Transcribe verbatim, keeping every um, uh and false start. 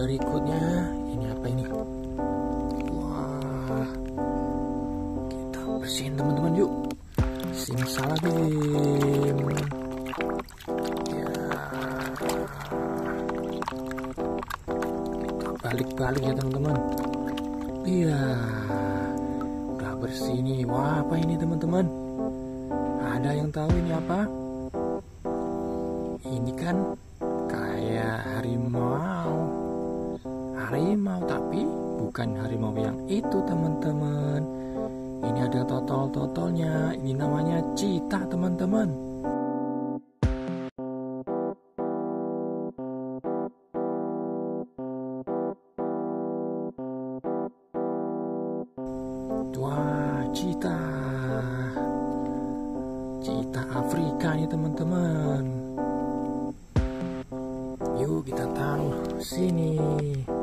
berikutnya. Ini apa ini? Wah, kita bersihin teman-teman yuk. Simsalabim. Ya, kita balik-balik ya teman-teman. Iya, udah bersih nih. Wah, apa ini teman-teman? Ada yang tahu ini apa? Ini kan kayak harimau, harimau tapi bukan harimau yang itu teman-teman. Ini ada totol-totolnya. Ini namanya cita teman-teman. Wah, cita, cita Afrika nih teman-teman. Yuk kita taruh sini.